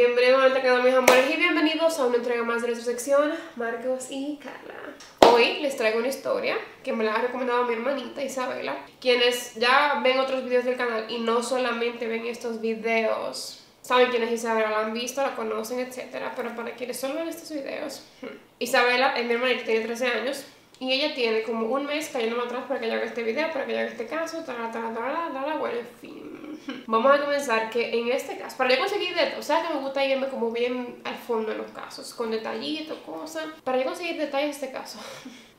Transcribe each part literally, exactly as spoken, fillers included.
bien breve, ahorita quedan mis amores, y bienvenidos a una entrega más de nuestra sección Marcos y Carla. Hoy les traigo una historia que me la ha recomendado mi hermanita Isabela. Quienes ya ven otros videos del canal y no solamente ven estos videos, saben quién es Isabela, la han visto, la conocen, etcétera. Pero para quienes solo ven estos videos, Isabela es mi hermanita, tiene trece años. Y ella tiene como un mes cayéndome atrás para que yo haga este video, para que yo haga este caso, tarara, tarara, tarara, tarara, bueno, en fin. Vamos a comenzar que en este caso, para yo conseguir detalles, o sea que me gusta irme como bien al fondo en los casos, con detallitos, cosas. Para yo conseguir detalles de este caso,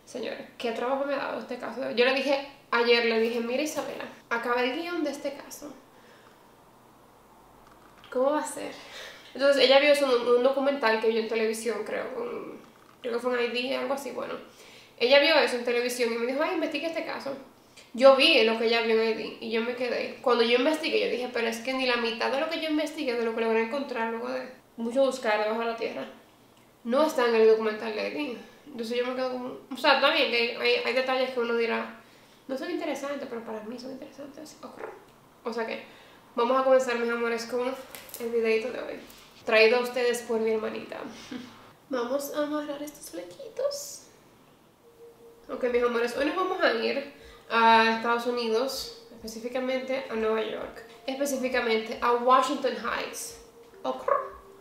señores, ¿qué trabajo me ha dado este caso? Yo le dije, ayer le dije, mira Isabela, acaba el guión de este caso. ¿Cómo va a ser? Entonces ella vio eso, un, un documental que vio en televisión, creo, un, creo que fue un I D, algo así, bueno. Ella vio eso en televisión y me dijo, ay, investiga este caso. Yo vi lo que ella vio en I D y yo me quedé. Cuando yo investigué, yo dije, pero es que ni la mitad de lo que yo investigué, de lo que logré encontrar luego de mucho buscar debajo de la tierra, no está en el documental de I D. Entonces yo me quedo como... O sea, también que hay, hay detalles que uno dirá, no son interesantes, pero para mí son interesantes. O sea que vamos a comenzar, mis amores, con el videito de hoy. Traído a ustedes por mi hermanita. Vamos a amarrar estos flequitos. Ok, mis amores, hoy nos vamos a ir a Estados Unidos, específicamente a Nueva York, específicamente a Washington Heights,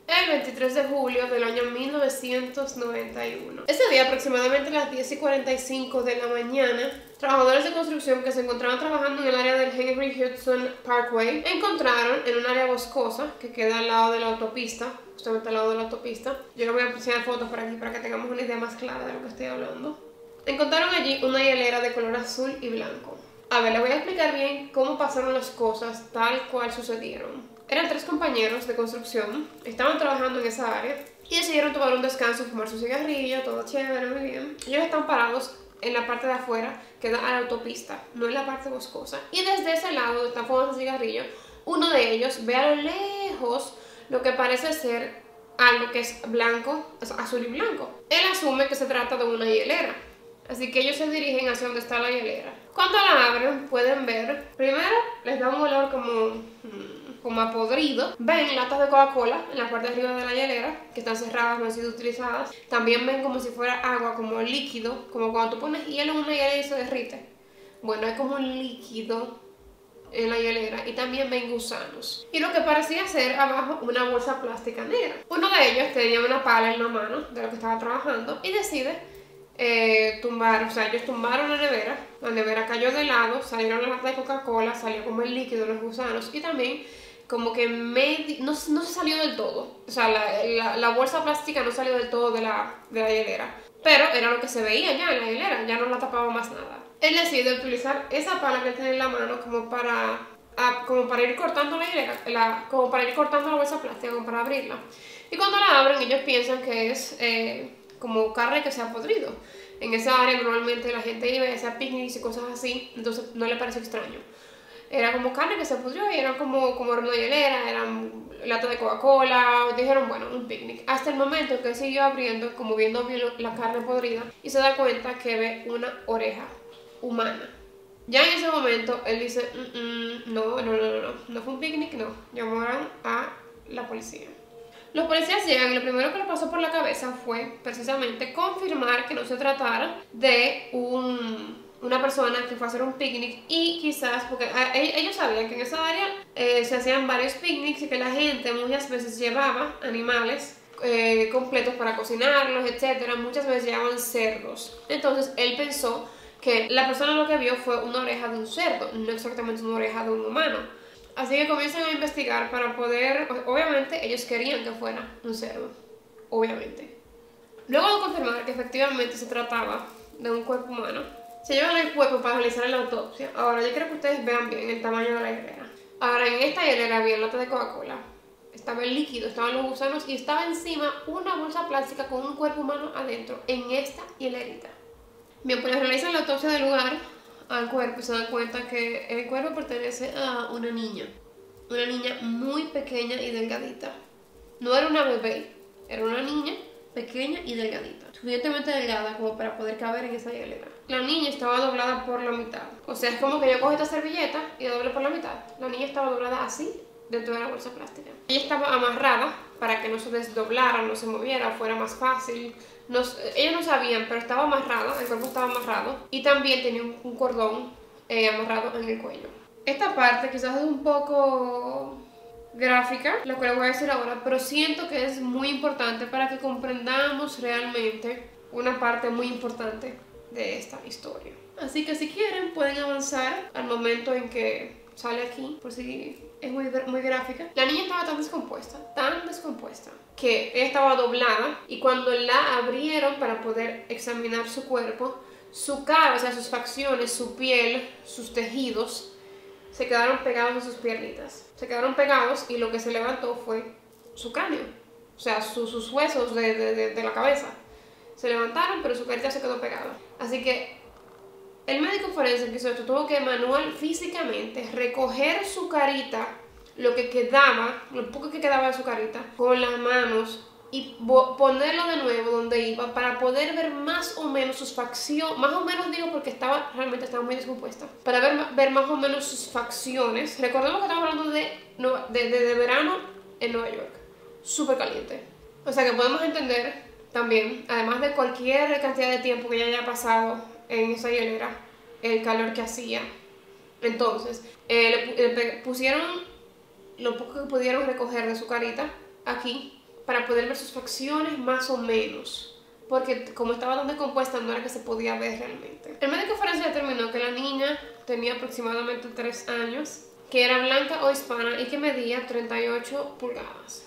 el veintitrés de julio del año mil novecientos noventa y uno. Ese día, aproximadamente a las diez y cuarenta y cinco de la mañana, trabajadores de construcción que se encontraban trabajando en el área del Henry Hudson Parkway encontraron en un área boscosa que queda al lado de la autopista, justamente al lado de la autopista. Yo les voy a enseñar fotos por aquí para que tengamos una idea más clara de lo que estoy hablando. Encontraron allí una hielera de color azul y blanco. A ver, les voy a explicar bien cómo pasaron las cosas tal cual sucedieron. Eran tres compañeros de construcción, estaban trabajando en esa área y decidieron tomar un descanso, fumar su cigarrillo, todo chévere, muy bien. Ellos están parados en la parte de afuera que da a la autopista, no en la parte boscosa. Y desde ese lado, están fumando su cigarrillo, uno de ellos ve a lo lejos lo que parece ser algo que es blanco, azul y blanco. Él asume que se trata de una hielera. Así que ellos se dirigen hacia donde está la hielera. Cuando la abren, pueden ver, primero les da un olor como, como a podrido. Ven latas de Coca-Cola en la parte de arriba de la hielera, que están cerradas, no han sido utilizadas. También ven como si fuera agua, como líquido, como cuando tú pones hielo en una hielera y se derrite. Bueno, es como un líquido en la hielera. Y también ven gusanos. Y lo que parecía ser abajo una bolsa plástica negra. Uno de ellos tenía una pala en la mano de lo que estaba trabajando y decide... Eh, tumbar, o sea, ellos tumbaron la nevera, la nevera cayó de lado, salieron las latas de Coca-Cola, salió como el líquido de los gusanos y también como que medio, no, no se salió del todo, o sea, la, la, la bolsa plástica no salió del todo de la, de la hielera, pero era lo que se veía ya en la hielera, ya no la tapaba más nada. Él decide utilizar esa pala que tiene en la mano como para, a, como para ir cortando la hielera, la, como para ir cortando la bolsa plástica, como para abrirla. Y cuando la abren, ellos piensan que es... Eh, como carne que se ha podrido. En esa área normalmente la gente iba a hacer picnics y cosas así, entonces no le parece extraño. Era como carne que se pudrió y era como, como horno de hielera, eran latas de Coca-Cola, dijeron, bueno, un picnic. Hasta el momento que él siguió abriendo, como viendo la carne podrida, y se da cuenta que ve una oreja humana. Ya en ese momento él dice, mm, mm, no, no, no, no, no, no fue un picnic, no. Llamaron a la policía. Los policías llegan y lo primero que les pasó por la cabeza fue precisamente confirmar que no se tratara de un, una persona que fue a hacer un picnic y quizás, porque a, ellos sabían que en esa área eh, se hacían varios picnics y que la gente muchas veces llevaba animales eh, completos para cocinarlos, etcétera. Muchas veces llevaban cerdos. Entonces él pensó que la persona lo que vio fue una oreja de un cerdo, no exactamente una oreja de un humano. Así que comienzan a investigar para poder... Obviamente ellos querían que fuera un cerdo, obviamente. Luego de confirmar que efectivamente se trataba de un cuerpo humano, se llevan el cuerpo para realizar la autopsia. Ahora yo creo que ustedes vean bien el tamaño de la hielera. Ahora en esta hielera había lata de Coca-Cola, estaba el líquido, estaban los gusanos y estaba encima una bolsa plástica con un cuerpo humano adentro, en esta hielerita. Bien, pues realizan la autopsia del lugar al cuerpo, se dan cuenta que el cuerpo pertenece a una niña, una niña muy pequeña y delgadita. No era una bebé, era una niña pequeña y delgadita, suficientemente delgada como para poder caber en esa hielera. La niña estaba doblada por la mitad, o sea, es como que yo cojo esta servilleta y la doble por la mitad. La niña estaba doblada así dentro de la bolsa plástica. Ella estaba amarrada para que no se desdoblara, no se moviera, fuera más fácil. Nos, ellos no sabían, pero estaba amarrado, el cuerpo estaba amarrado y también tenía un, un cordón eh, amarrado en el cuello. Esta parte quizás es un poco gráfica, lo que les voy a decir ahora, pero siento que es muy importante para que comprendamos realmente una parte muy importante de esta historia. Así que si quieren pueden avanzar al momento en que sale aquí, por si es muy, muy gráfica. La niña estaba tan descompuesta, tan descompuesta, que ella estaba doblada y cuando la abrieron para poder examinar su cuerpo, su cara, o sea, sus facciones, su piel, sus tejidos, se quedaron pegados a sus piernitas. Se quedaron pegados y lo que se levantó fue su cráneo, o sea, su, sus huesos de, de, de, de la cabeza. Se levantaron, pero su carita se quedó pegada. Así que el médico forense que hizo esto tuvo que manual físicamente recoger su carita, lo que quedaba, lo poco que quedaba de su carita, con las manos y ponerlo de nuevo donde iba para poder ver más o menos sus facciones, más o menos digo porque estaba realmente estaba muy descompuesta, para ver, ver más o menos sus facciones. Recordemos que estamos hablando de, de, de, de verano en Nueva York, súper caliente. O sea que podemos entender también, además de cualquier cantidad de tiempo que ya haya pasado en esa hielera, el calor que hacía. Entonces, eh, le, le pusieron lo poco que pudieron recoger de su carita aquí para poder ver sus facciones más o menos, porque como estaba tan descompuesta no era que se podía ver realmente. El médico forense determinó que la niña tenía aproximadamente tres años, que era blanca o hispana y que medía treinta y ocho pulgadas.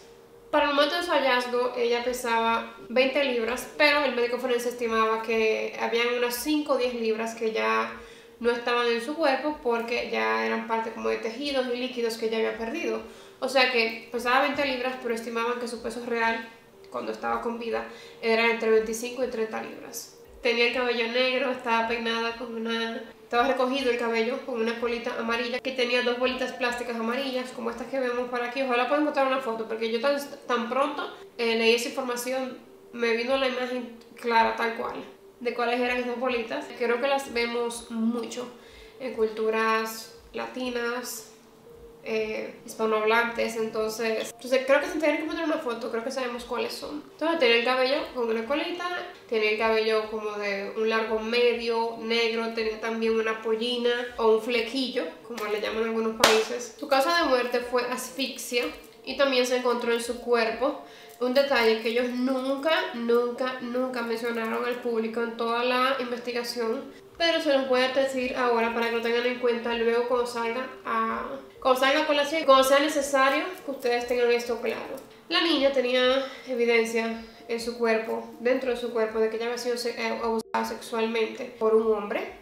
Para el momento de su hallazgo, ella pesaba veinte libras, pero el médico forense estimaba que habían unas cinco o diez libras que ya no estaban en su cuerpo porque ya eran parte como de tejidos y líquidos que ya había perdido. O sea que pesaba veinte libras, pero estimaban que su peso real, cuando estaba con vida, era entre veinticinco y treinta libras. Tenía el cabello negro, estaba peinada con una... Estaba recogido el cabello con una colita amarilla que tenía dos bolitas plásticas amarillas como estas que vemos por aquí. Ojalá puedan botar una foto porque yo tan, tan pronto eh, leí esa información, me vino la imagen clara tal cual de cuáles eran esas bolitas. Creo que las vemos mucho en culturas latinas, eh, hispanohablantes, entonces, entonces creo que si tienen que poner una foto, creo que sabemos cuáles son. Entonces tiene el cabello con una colita, tiene el cabello como de un largo medio, negro, tenía también una pollina o un flequillo, como le llaman en algunos países. Su causa de muerte fue asfixia y también se encontró en su cuerpo un detalle que ellos nunca, nunca, nunca mencionaron al público en toda la investigación, pero se los voy a decir ahora para que lo tengan en cuenta luego cuando salga a... Cuando salga con la ciencia, cuando sea necesario que ustedes tengan esto claro. La niña tenía evidencia en su cuerpo, dentro de su cuerpo, de que ella había sido abusada sexualmente por un hombre,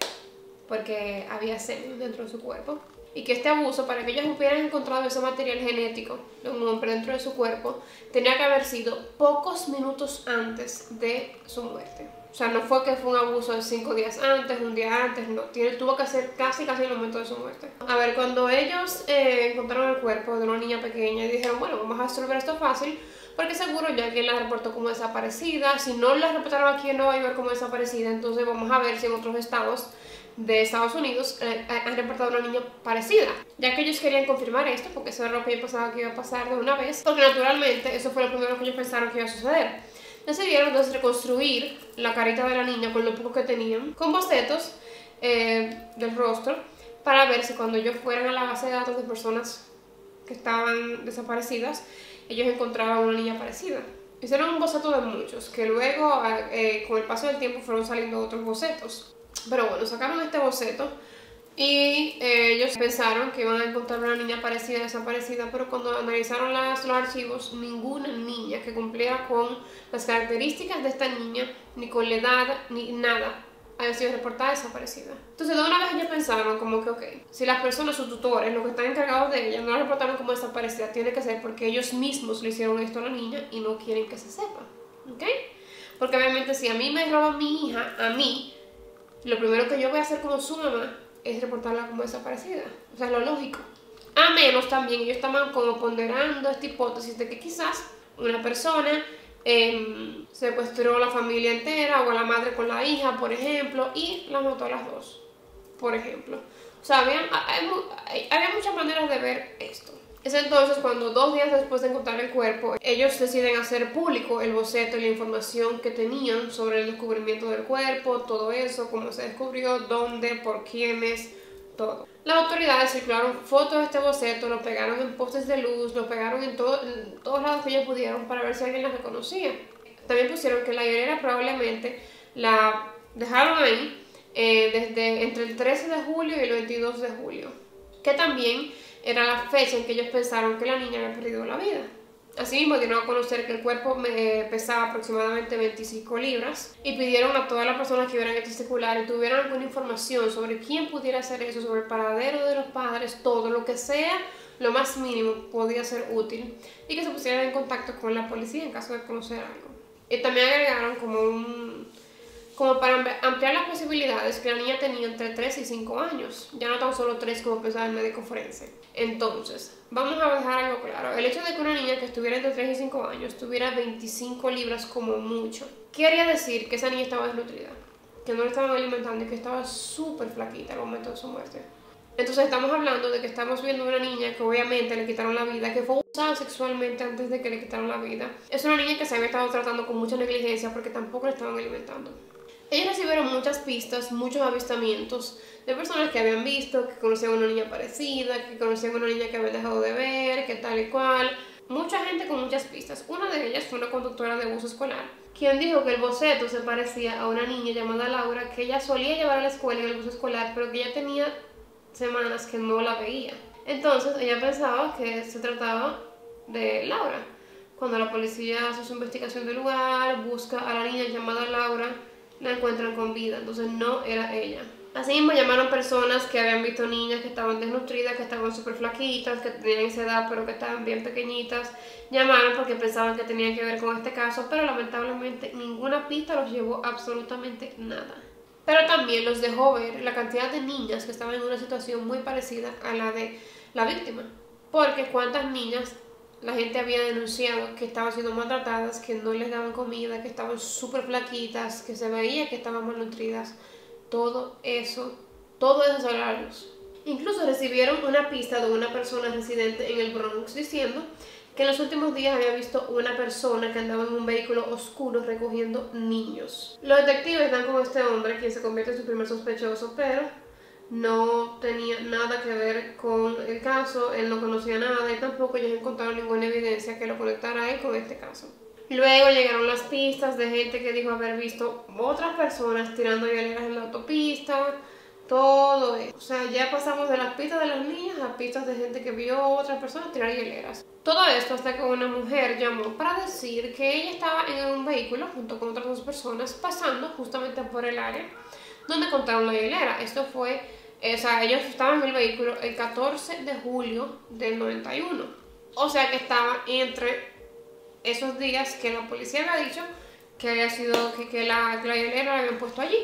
porque había semen dentro de su cuerpo, y que este abuso, para que ellos hubieran encontrado ese material genético de un hombre dentro de su cuerpo, tenía que haber sido pocos minutos antes de su muerte. O sea, no fue que fue un abuso de cinco días antes, un día antes, no. Tiene, tuvo que hacer casi, casi el momento de su muerte. A ver, cuando ellos eh, encontraron el cuerpo de una niña pequeña y dijeron, bueno, vamos a resolver esto fácil, porque seguro ya alguien la reportó como desaparecida. Si no la reportaron aquí en Nueva York como desaparecida, entonces vamos a ver si en otros estados de Estados Unidos eh, han reportado a una niña parecida. Ya que ellos querían confirmar esto, porque eso era lo que yo pensaba que iba a pasar de una vez, porque naturalmente eso fue lo primero que ellos pensaron que iba a suceder. Decidieron entonces reconstruir la carita de la niña con lo poco que tenían, con bocetos eh, del rostro, para ver si cuando ellos fueran a la base de datos de personas que estaban desaparecidas, ellos encontraban una niña parecida. Hicieron un boceto de muchos, que luego eh, con el paso del tiempo fueron saliendo otros bocetos. Pero bueno, sacaron este boceto y eh, ellos pensaron que iban a encontrar una niña parecida, desaparecida, pero cuando analizaron las, los archivos, ninguna niña que cumpliera con las características de esta niña, ni con la edad, ni nada, había sido reportada desaparecida. Entonces de una vez ellos pensaron como que ok, si las personas, sus tutores, los que están encargados de ella, no la reportaron como desaparecida, tiene que ser porque ellos mismos le hicieron esto a la niña y no quieren que se sepa, ¿ok? Porque obviamente si a mí me roba mi hija, a mí, lo primero que yo voy a hacer como su mamá es reportarla como desaparecida, o sea, es lo lógico. A menos también ellos estaban como ponderando esta hipótesis de que quizás una persona eh, secuestró a la familia entera o a la madre con la hija, por ejemplo, y las mató a las dos, por ejemplo. O sea, había, hay, hay, había muchas maneras de ver esto. Es entonces cuando dos días después de encontrar el cuerpo, ellos deciden hacer público el boceto y la información que tenían sobre el descubrimiento del cuerpo, todo eso, cómo se descubrió, dónde, por quiénes, todo. Las autoridades circularon fotos de este boceto, lo pegaron en postes de luz, lo pegaron en, todo, en todos lados que ellos pudieron para ver si alguien las reconocía. También pusieron que la guerrera probablemente la dejaron ahí eh, desde entre el trece de julio y el veintidós de julio, que también era la fecha en que ellos pensaron que la niña había perdido la vida. Asimismo, dieron a conocer que el cuerpo pesaba aproximadamente veinticinco libras y pidieron a todas las personas que vieran este circular y tuvieran alguna información sobre quién pudiera hacer eso, sobre el paradero de los padres, todo lo que sea, lo más mínimo podía ser útil, y que se pusieran en contacto con la policía en caso de conocer algo. Y también agregaron como un... como para ampliar las posibilidades que la niña tenía entre tres y cinco años, ya no tan solo tres como pensaba el médico forense. Entonces, vamos a dejar algo claro, el hecho de que una niña que estuviera entre tres y cinco años tuviera veinticinco libras como mucho, quería decir que esa niña estaba desnutrida, que no la estaban alimentando y que estaba súper flaquita al momento de su muerte. Entonces estamos hablando de que estamos viendo una niña que obviamente le quitaron la vida, que fue abusada sexualmente antes de que le quitaron la vida. Es una niña que se había estado tratando con mucha negligencia porque tampoco la estaban alimentando. Ellos recibieron muchas pistas, muchos avistamientos de personas que habían visto, que conocían a una niña parecida, que conocían a una niña que habían dejado de ver, que tal y cual. Mucha gente con muchas pistas. Una de ellas fue una conductora de bus escolar, quien dijo que el boceto se parecía a una niña llamada Laura, que ella solía llevar a la escuela en el bus escolar, pero que ya tenía semanas que no la veía. Entonces ella pensaba que se trataba de Laura. Cuando la policía hace su investigación del lugar, busca a la niña llamada Laura, la encuentran con vida, entonces no era ella. Asimismo llamaron personas que habían visto niñas que estaban desnutridas, que estaban súper flaquitas, que tenían esa edad pero que estaban bien pequeñitas. Llamaron porque pensaban que tenían que ver con este caso, pero lamentablemente ninguna pista los llevó absolutamente nada. Pero también los dejó ver la cantidad de niñas que estaban en una situación muy parecida a la de la víctima, porque cuántas niñas la gente había denunciado que estaban siendo maltratadas, que no les daban comida, que estaban súper flaquitas, que se veía que estaban malnutridas. Todo eso, todo eso salió a la luz. Incluso recibieron una pista de una persona residente en el Bronx diciendo que en los últimos días había visto una persona que andaba en un vehículo oscuro recogiendo niños. Los detectives dan con este hombre, quien se convierte en su primer sospechoso, pero no tenía nada que ver con el caso, él no conocía nada y tampoco ellos encontraron ninguna evidencia que lo conectara a él con este caso. Luego llegaron las pistas de gente que dijo haber visto otras personas tirando hieleras en la autopista, todo eso. O sea, ya pasamos de las pistas de las niñas a pistas de gente que vio a otras personas tirar hieleras. Todo esto hasta que una mujer llamó para decir que ella estaba en un vehículo junto con otras dos personas pasando justamente por el área donde encontraron la hielera. Esto fue... O sea, ellos estaban en el vehículo el catorce de julio del noventa y uno. O sea que estaba entre esos días que la policía había dicho que había sido que, que la hielera la habían puesto allí,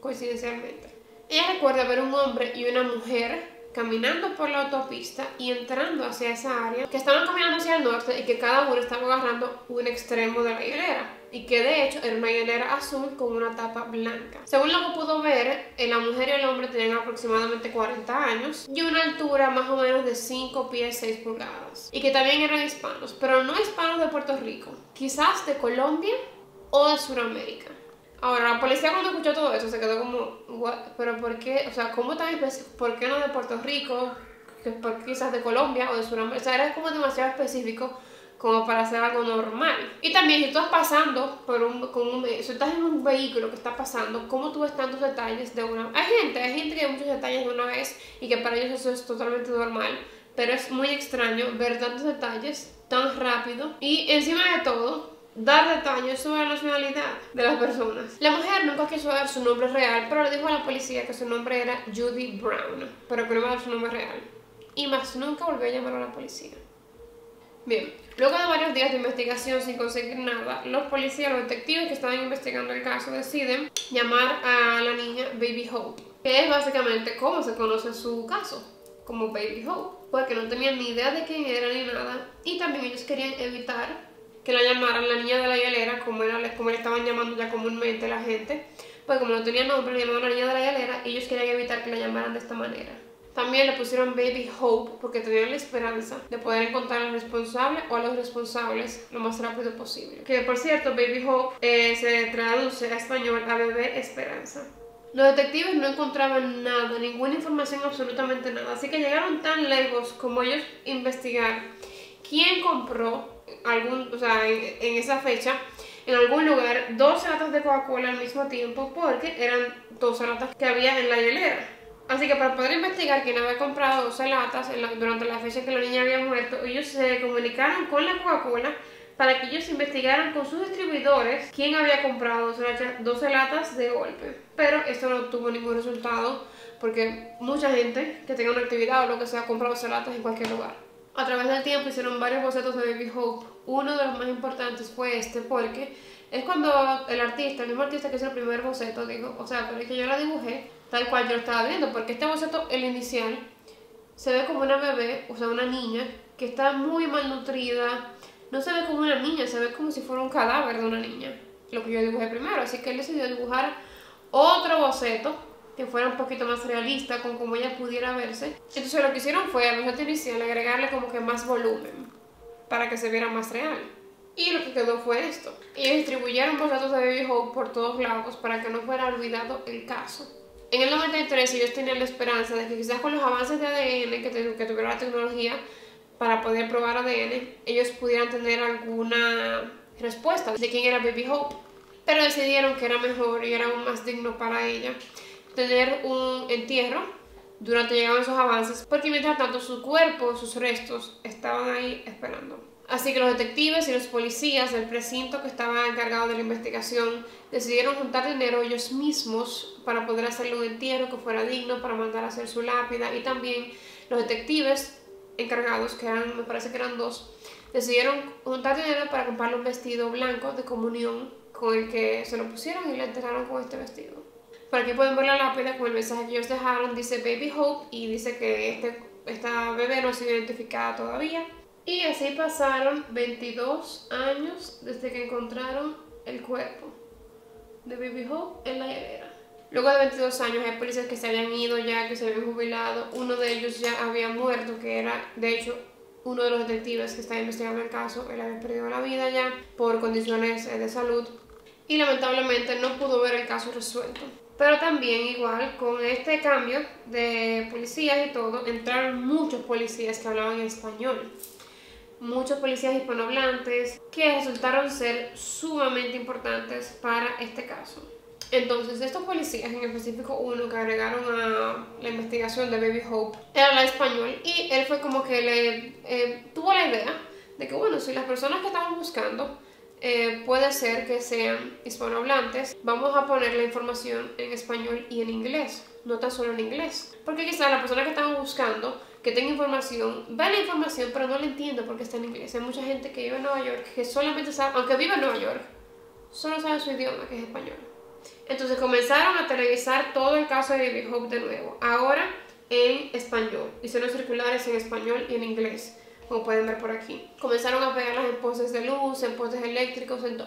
coincidencialmente. Ella recuerda ver un hombre y una mujer caminando por la autopista y entrando hacia esa área, que estaban caminando hacia el norte y que cada uno estaba agarrando un extremo de la hielera, y que de hecho era una hielera azul con una tapa blanca. Según lo que pudo ver, la mujer y el hombre tenían aproximadamente cuarenta años y una altura más o menos de cinco pies seis pulgadas, y que también eran hispanos, pero no hispanos de Puerto Rico, quizás de Colombia o de Sudamérica. Ahora, la policía cuando escuchó todo eso se quedó como, ¿what? ¿Pero por qué? O sea, ¿cómo tan específico? ¿Por qué no de Puerto Rico? ¿Por qué quizás de Colombia o de Sudamérica? O sea, era como demasiado específico como para hacer algo normal. Y también, si estás pasando por un, con un, si estás en un vehículo que está pasando, ¿cómo tú ves tantos detalles de una? Hay gente, hay gente que ve muchos detalles de una vez y que para ellos eso es totalmente normal, pero es muy extraño ver tantos detalles tan rápido y encima de todo dar detalles sobre la nacionalidad de las personas. La mujer nunca quiso dar su nombre real, pero le dijo a la policía que su nombre era Judy Brown, pero que no iba a dar su nombre real, y más nunca volvió a llamar a la policía. Bien, luego de varios días de investigación sin conseguir nada, los policías, los detectives que estaban investigando el caso deciden llamar a la niña Baby Hope, que es básicamente como se conoce su caso, como Baby Hope, porque no tenían ni idea de quién era ni nada, y también ellos querían evitar que la llamaran la niña de la hielera, como, era, como la estaban llamando ya comúnmente la gente, pues como no tenía nombre, le llamaban la niña de la hielera y ellos querían evitar que la llamaran de esta manera. También le pusieron Baby Hope porque tenían la esperanza de poder encontrar al responsable o a los responsables lo más rápido posible. Que por cierto, Baby Hope eh, se traduce a español a bebé esperanza. Los detectives no encontraban nada, ninguna información, absolutamente nada. Así que llegaron tan lejos como ellos investigar quién compró algún, o sea, en, en esa fecha, en algún lugar, dos latas de Coca-Cola al mismo tiempo, porque eran dos latas que había en la hielera. Así que para poder investigar quién había comprado doce latas en la, durante la fecha que la niña había muerto, ellos se comunicaron con la Coca-Cola para que ellos investigaran con sus distribuidores quién había comprado doce latas de golpe. Pero esto no tuvo ningún resultado porque mucha gente que tenga una actividad o lo que sea compra doce latas en cualquier lugar. A través del tiempo hicieron varios bocetos de Baby Hope. Uno de los más importantes fue este, porque es cuando el artista, el mismo artista que hizo el primer boceto, dijo, o sea, pero es que yo la dibujé tal cual yo lo estaba viendo, porque este boceto, el inicial, se ve como una bebé, o sea, una niña que está muy malnutrida. No se ve como una niña, se ve como si fuera un cadáver de una niña, lo que yo dibujé primero. Así que él decidió dibujar otro boceto que fuera un poquito más realista, con como ella pudiera verse. Entonces lo que hicieron fue al boceto inicial agregarle como que más volumen para que se viera más real. Y lo que quedó fue esto. Ellos distribuyeron bocetos de Baby Hope por todos lados para que no fuera olvidado el caso. En el noventa y tres ellos tenían la esperanza de que quizás con los avances de A D N que, te, que tuviera la tecnología para poder probar A D N, ellos pudieran tener alguna respuesta de quién era Baby Hope. Pero decidieron que era mejor y era aún más digno para ella tener un entierro durante llegaban esos avances, porque mientras tanto su cuerpo, sus restos, estaban ahí esperando. Así que los detectives y los policías del precinto que estaban encargados de la investigación decidieron juntar dinero ellos mismos para poder hacerle un entierro que fuera digno para mandar a hacer su lápida. Y también los detectives encargados, que eran, me parece que eran dos, decidieron juntar dinero para comprarle un vestido blanco de comunión con el que se lo pusieron y le enterraron con este vestido. Por aquí pueden ver la lápida con el mensaje que ellos dejaron. Dice Baby Hope y dice que este, esta bebé no ha sido identificada todavía. Y así pasaron veintidós años desde que encontraron el cuerpo de Baby Hope en la hielera. Luego de veintidós años hay policías que se habían ido ya, que se habían jubilado. Uno de ellos ya había muerto, que era de hecho uno de los detectives que estaba investigando el caso. Él había perdido la vida ya por condiciones de salud y lamentablemente no pudo ver el caso resuelto. Pero también igual, con este cambio de policías y todo, entraron muchos policías que hablaban español. Muchos policías hispanohablantes que resultaron ser sumamente importantes para este caso. Entonces estos policías, en específico uno que agregaron a la investigación de Baby Hope, él hablaba español y él fue como que le eh, tuvo la idea de que bueno, si las personas que estaban buscando eh, puede ser que sean hispanohablantes, vamos a poner la información en español y en inglés, no tan solo en inglés, porque quizás la persona que estaban buscando que tenga información, ve la información pero no la entiendo porque está en inglés. Hay mucha gente que vive en Nueva York que solamente sabe, aunque vive en Nueva York, solo sabe su idioma, que es español. Entonces comenzaron a televisar todo el caso de Baby Hope de nuevo, ahora en español. Hicieron circulares en español y en inglés, como pueden ver por aquí. Comenzaron a pegarlas en postes de luz, en postes eléctricos, en, to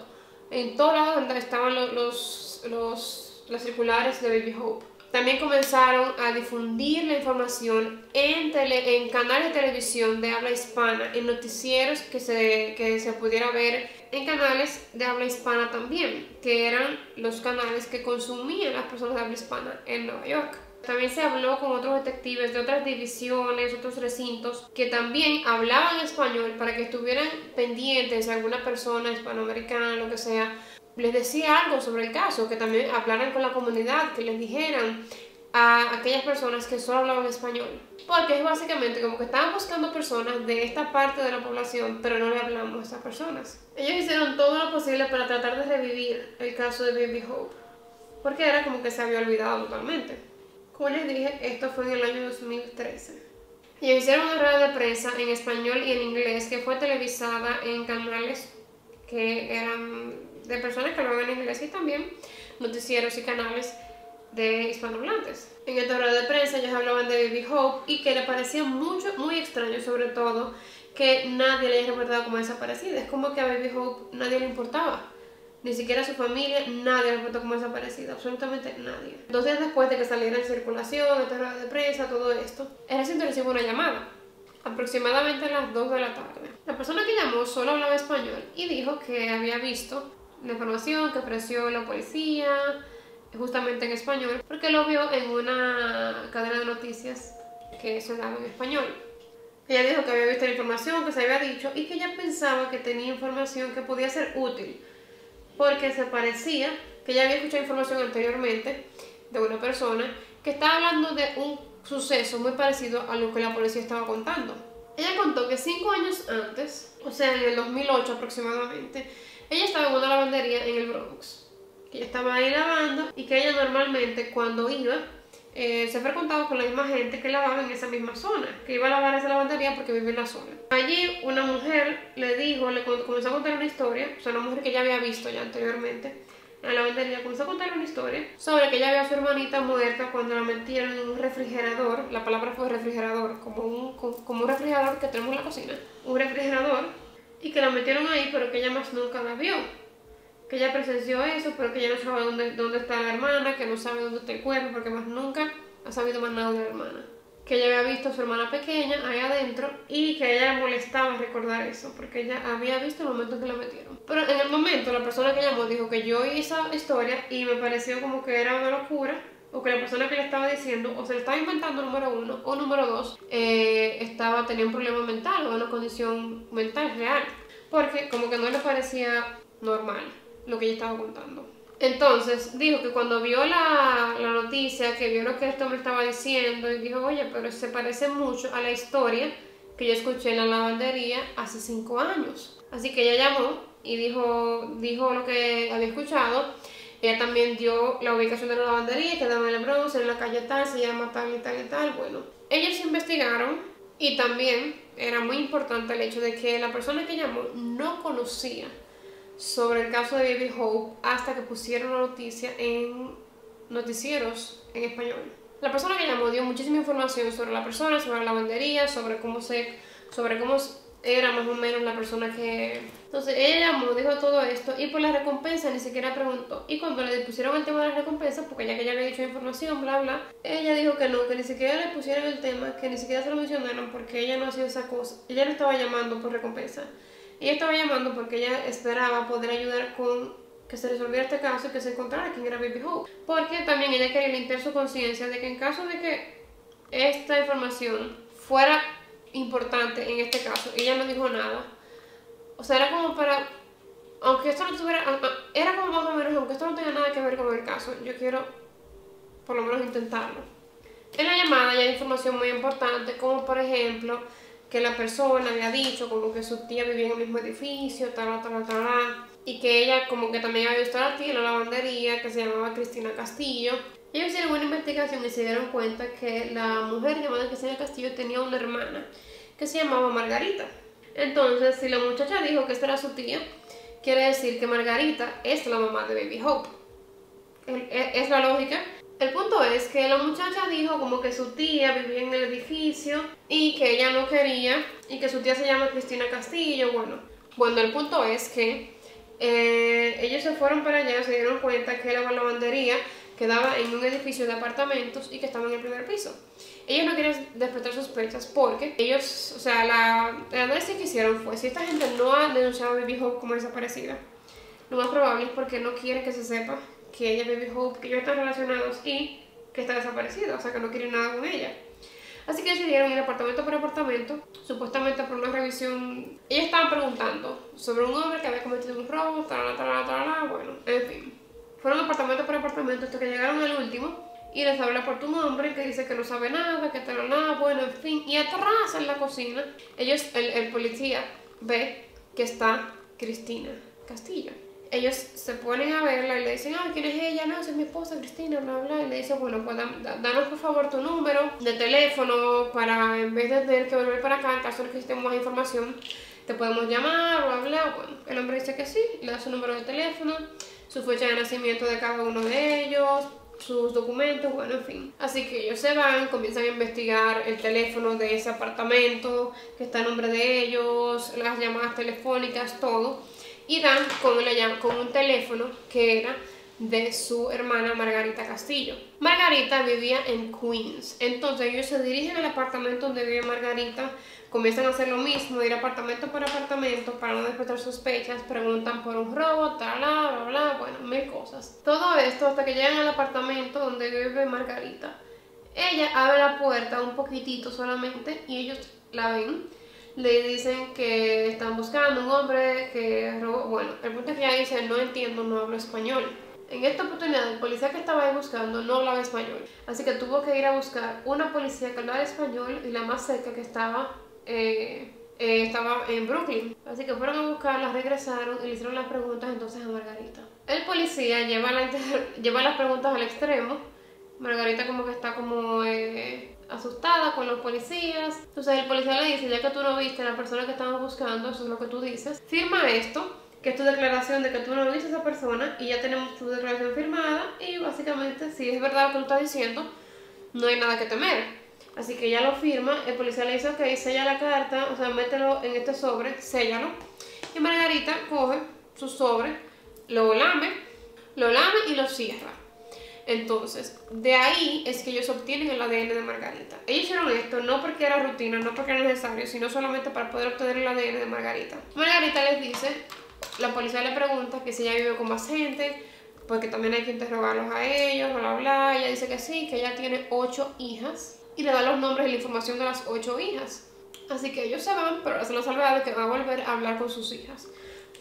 en todos lados donde estaban los, los, los, los circulares de Baby Hope. También comenzaron a difundir la información en, tele, en canales de televisión de habla hispana, en noticieros que se, que se pudiera ver en canales de habla hispana también, que eran los canales que consumían las personas de habla hispana en Nueva York. También se habló con otros detectives de otras divisiones, otros recintos, que también hablaban español para que estuvieran pendientes de alguna persona hispanoamericana, lo que sea. Les decía algo sobre el caso, que también hablaran con la comunidad, que les dijeran a aquellas personas que solo hablaban español. Porque es básicamente como que estaban buscando personas de esta parte de la población, pero no le hablamos a esas personas. Ellos hicieron todo lo posible para tratar de revivir el caso de Baby Hope, porque era como que se había olvidado totalmente. Como les dije, esto fue en el año dos mil trece. Ellos hicieron una rueda de prensa en español y en inglés que fue televisada en canales que eran de personas que lo ven en inglés y también noticieros y canales de hispanohablantes. En esta rueda de prensa ellos hablaban de Baby Hope y que le parecía mucho, muy extraño, sobre todo que nadie le haya reportado como desaparecida. Es como que a Baby Hope nadie le importaba. ni siquiera su familia, nadie reportó como desaparecido, absolutamente nadie. Dos días después de que saliera en circulación, esta rueda de prensa, todo esto, el recinto recibió una llamada, aproximadamente a las dos de la tarde. La persona que llamó solo hablaba español y dijo que había visto la información que ofreció la policía, justamente en español, porque lo vio en una cadena de noticias que se daba en español. Ella dijo que había visto la información que se había dicho y que ella pensaba que tenía información que podía ser útil, porque se parecía que ella había escuchado información anteriormente de una persona que estaba hablando de un suceso muy parecido a lo que la policía estaba contando. Ella contó que cinco años antes, o sea en el dos mil ocho aproximadamente, ella estaba en una lavandería en el Bronx, que ella estaba ahí lavando y que ella normalmente cuando iba eh, se frecuentaba con la misma gente que lavaba en esa misma zona, que iba a lavar esa lavandería porque vive en la zona. Allí una mujer le dijo, le comenzó a contar una historia, o sea una mujer que ya había visto ya anteriormente en la lavandería, comenzó a contar una historia sobre que ella había a su hermanita muerta cuando la metieron en un refrigerador, la palabra fue refrigerador, como un, como un refrigerador que tenemos en la cocina, un refrigerador, y que la metieron ahí pero que ella más nunca la vio. Que ella presenció eso, pero que ella no sabe dónde, dónde está la hermana, que no sabe dónde está el cuerpo, porque más nunca ha sabido más nada de la hermana. Que ella había visto a su hermana pequeña ahí adentro y que a ella le molestaba recordar eso, porque ella había visto el momento en que la metieron. Pero en el momento la persona que llamó dijo que yo hice esa historia y me pareció como que era una locura, o que la persona que le estaba diciendo o se le estaba inventando, número uno, o número dos, eh, estaba, tenía un problema mental o una condición mental real, porque como que no le parecía normal lo que ella estaba contando. Entonces dijo que cuando vio la, la noticia, que vio lo que este hombre estaba diciendo y dijo, oye, pero se parece mucho a la historia que yo escuché en la lavandería hace cinco años. Así que ella llamó y dijo, dijo lo que había escuchado. Ella también dio la ubicación de la lavandería, que daba en el Bronx, en la calle tal, se llama tal y tal y tal. Bueno, ellos investigaron y también era muy importante el hecho de que la persona que llamó no conocía sobre el caso de Baby Hope hasta que pusieron la noticia en noticieros en español. La persona que llamó dio muchísima información sobre la persona, sobre la lavandería, sobre cómo se, sobre cómo era más o menos la persona que... Entonces ella llamó, dijo todo esto y por la recompensa ni siquiera preguntó. Y cuando le pusieron el tema de las recompensas, porque ya que ella había dicho información, bla bla, ella dijo que no, que ni siquiera le pusieron el tema, que ni siquiera se lo mencionaron porque ella no hacía esa cosa. Ella no estaba llamando por recompensa. Ella estaba llamando porque ella esperaba poder ayudar con que se resolviera este caso y que se encontrara quién era Baby Hope. Porque también ella quería limpiar su conciencia de que en caso de que esta información fuera importante en este caso, ella no dijo nada. O sea, era como para... Aunque esto no tuviera... Era como más o menos, aunque esto no tenga nada que ver con el caso, yo quiero por lo menos intentarlo. En la llamada ya hay información muy importante, como por ejemplo... que la persona había dicho como que su tía vivía en el mismo edificio, tal, tal, tal, tal, y que ella como que también había visto a la tía en la lavandería, que se llamaba Cristina Castillo. Ellos hicieron una investigación y se dieron cuenta que la mujer llamada Cristina Castillo tenía una hermana que se llamaba Margarita. Entonces, si la muchacha dijo que esta era su tía, quiere decir que Margarita es la mamá de Baby Hope. Es la lógica. El punto es que la muchacha dijo como que su tía vivía en el edificio y que ella no quería, y que su tía se llama Cristina Castillo, bueno. Bueno, el punto es que eh, ellos se fueron para allá, se dieron cuenta que la lavandería quedaba en un edificio de apartamentos y que estaba en el primer piso. Ellos no querían despertar sospechas porque ellos, o sea, la, el análisis que hicieron fue, si esta gente no ha denunciado a Baby Hope como desaparecida, lo más probable es porque no quieren que se sepa que ella, Baby Hope, que ellos están relacionados y que está desaparecida, o sea que no quieren nada con ella. Así que decidieron ir apartamento por apartamento, supuestamente por una revisión. Ellos estaban preguntando sobre un hombre que había cometido un robo, tarala, tarala, tarala, bueno, en fin. Fueron apartamento por apartamento hasta que llegaron al último y les habla por tu nombre que dice que no sabe nada, que tal nada, bueno, en fin. Y atrás en la cocina, ellos, el, el policía ve que está Cristina Castillo. Ellos se ponen a verla y le dicen, ah, ¿quién es ella? No, es mi esposa Cristina, bla, bla. Y le dicen, bueno, pues danos por favor tu número de teléfono para, en vez de tener que volver para acá, en caso de que necesitemos más información, te podemos llamar, bla, bla. Bueno, el hombre dice que sí, le da su número de teléfono, su fecha de nacimiento de cada uno de ellos, sus documentos, bueno, en fin. Así que ellos se van, comienzan a investigar el teléfono de ese apartamento, que está a nombre de ellos, las llamadas telefónicas, todo. y dan con, el, con un teléfono que era de su hermana Margarita Castillo. Margarita vivía en Queens, entonces ellos se dirigen al apartamento donde vive Margarita, comienzan a hacer lo mismo, ir apartamento por apartamento para no despertar sospechas, preguntan por un robo, tal, bla, bla, bueno, mil cosas. Todo esto hasta que llegan al apartamento donde vive Margarita. Ella abre la puerta un poquitito solamente y ellos la ven, le dicen que están buscando un hombre que robó, bueno, el punto es que ella dice, no entiendo, no hablo español. En esta oportunidad el policía que estaba ahí buscando no hablaba español, así que tuvo que ir a buscar una policía que hablara español y la más cerca que estaba... Eh, eh, estaba en Brooklyn. Así que fueron a buscarla, regresaron y le hicieron las preguntas entonces a Margarita. El policía lleva, la lleva las preguntas al extremo. Margarita como que está como eh, asustada con los policías. Entonces el policía le dice, ya que tú no viste a la persona que estamos buscando, eso es lo que tú dices, firma esto, que es tu declaración de que tú no viste a esa persona, y ya tenemos tu declaración firmada, y básicamente si es verdad lo que tú estás diciendo, no hay nada que temer. Así que ella lo firma, el policía le dice, ok, sella la carta, o sea, mételo en este sobre, séllalo. Y Margarita coge su sobre, lo lame, lo lame y lo cierra. Entonces, de ahí es que ellos obtienen el A D N de Margarita. Ellos hicieron esto no porque era rutina, no porque era necesario, sino solamente para poder obtener el A D N de Margarita. Margarita les dice, la policía le pregunta que si ella vive con más gente, porque también hay que interrogarlos a ellos, bla, bla. Ella dice que sí, que ella tiene ocho hijas. Y le da los nombres y la información de las ocho hijas. Así que ellos se van, pero hacen la salvedad de que va a volver a hablar con sus hijas.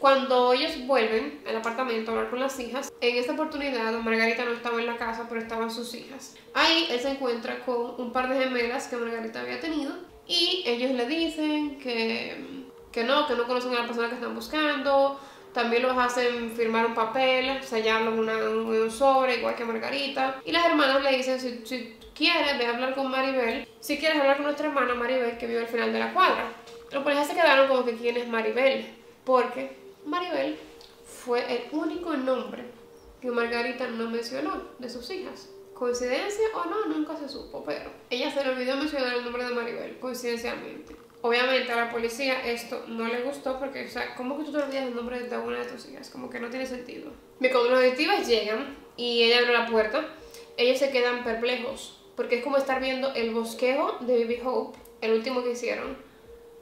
Cuando ellos vuelven al apartamento a hablar con las hijas, en esta oportunidad Margarita no estaba en la casa, pero estaban sus hijas. Ahí él se encuentra con un par de gemelas que Margarita había tenido, y ellos le dicen que, que no, que no conocen a la persona que están buscando. También los hacen firmar un papel, sellarlo en un sobre, igual que Margarita. Y las hermanas le dicen, si, si quieres, ve a hablar con Maribel. Si quieres hablar con nuestra hermana Maribel, que vive al final de la cuadra. Los policías se quedaron como que quién es Maribel, porque Maribel fue el único nombre que Margarita no mencionó de sus hijas. Coincidencia o no, nunca se supo, pero ella se le olvidó mencionar el nombre de Maribel, coincidencialmente. Obviamente a la policía esto no le gustó porque, o sea, ¿cómo que tú te olvidas el nombre de una de tus hijas? Como que no tiene sentido. Y cuando los detectives llegan y ella abre la puerta, ellos se quedan perplejos porque es como estar viendo el bosquejo de Baby Hope, el último que hicieron,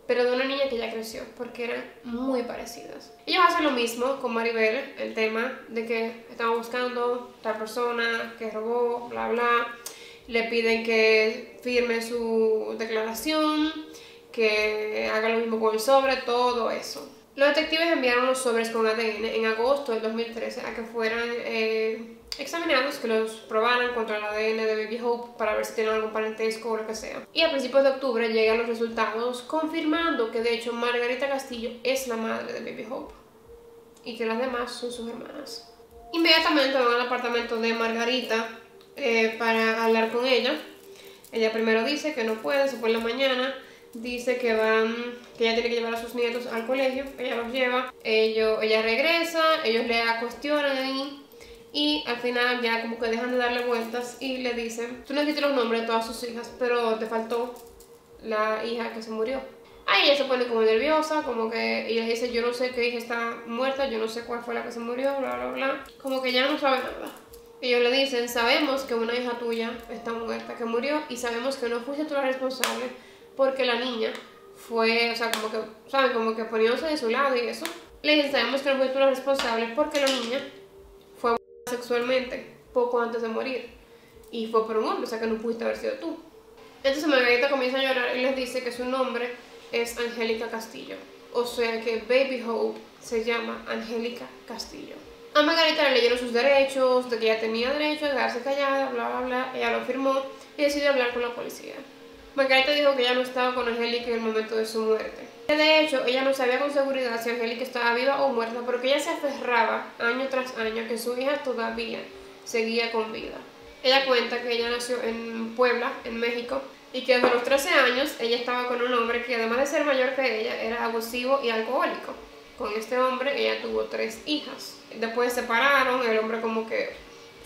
pero de una niña que ya creció, porque eran muy parecidas. Ellos hacen lo mismo con Maribel, el tema de que estamos buscando tal persona que robó, bla, bla. Le piden que firme su declaración, que haga lo mismo con el sobre, todo eso. Los detectives enviaron los sobres con A D N en agosto del dos mil trece a que fueran eh, examinados, que los probaran contra el A D N de Baby Hope para ver si tienen algún parentesco o lo que sea. Y a principios de octubre llegan los resultados confirmando que de hecho Margarita Castillo es la madre de Baby Hope y que las demás son sus hermanas. Inmediatamente van al apartamento de Margarita eh, para hablar con ella. Ella primero dice que no puede, después en la mañana dice que van, que ella tiene que llevar a sus nietos al colegio, ella los lleva, ellos, ella regresa, ellos le cuestionan ahí y al final ya como que dejan de darle vueltas y le dicen, tú no dijiste los nombres de todas sus hijas, pero te faltó la hija que se murió. Ahí ella se pone como nerviosa, como que ella dice, yo no sé qué hija está muerta, yo no sé cuál fue la que se murió, bla, bla, bla, como que ya no sabe nada. Ellos le dicen, sabemos que una hija tuya está muerta, que murió, y sabemos que no fuiste tú la responsable, porque la niña fue, o sea, como que, ¿saben? Como que poniéndose de su lado y eso. Le dicen, sabemos que no fuiste tú la responsable porque la niña fue abusada sexualmente poco antes de morir. Y fue por un hombre, o sea, que no pudiste haber sido tú. Entonces Margarita comienza a llorar y les dice que su nombre es Angélica Castillo. O sea que Baby Hope se llama Angélica Castillo. A Margarita le leyeron sus derechos, de que ella tenía derecho a quedarse callada, bla, bla, bla. Ella lo firmó y decidió hablar con la policía. Margarita dijo que ella no estaba con Angélica en el momento de su muerte. De hecho, ella no sabía con seguridad si Angélica estaba viva o muerta, porque ella se aferraba año tras año que su hija todavía seguía con vida. Ella cuenta que ella nació en Puebla, en México, y que desde los trece años ella estaba con un hombre que, además de ser mayor que ella, era abusivo y alcohólico. Con este hombre ella tuvo tres hijas. Después se separaron, el hombre como que